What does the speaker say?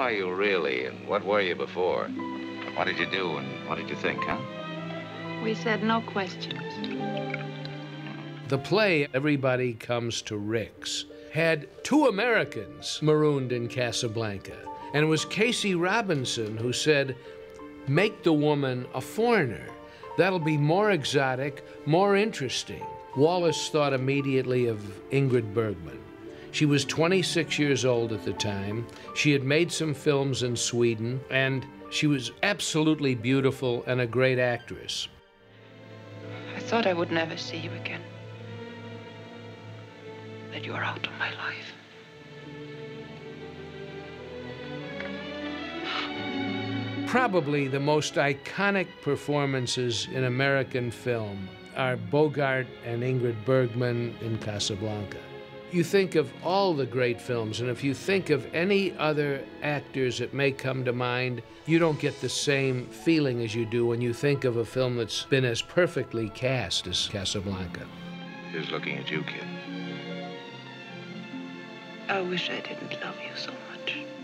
are you really, and what were you before? What did you do, and what did you think, huh? We said no questions. The play, Everybody Comes to Rick's, had two Americans marooned in Casablanca, and it was Casey Robinson who said, make the woman a foreigner. That'll be more exotic, more interesting. Wallace thought immediately of Ingrid Bergman. She was 26 years old at the time. She had made some films in Sweden, and she was absolutely beautiful and a great actress. I thought I would never see you again, that you were out of my life. Probably the most iconic performances in American film are Bogart and Ingrid Bergman in Casablanca. You think of all the great films, and if you think of any other actors that may come to mind, you don't get the same feeling as you do when you think of a film that's been as perfectly cast as Casablanca. Who's looking at you, kid? I wish I didn't love you so much.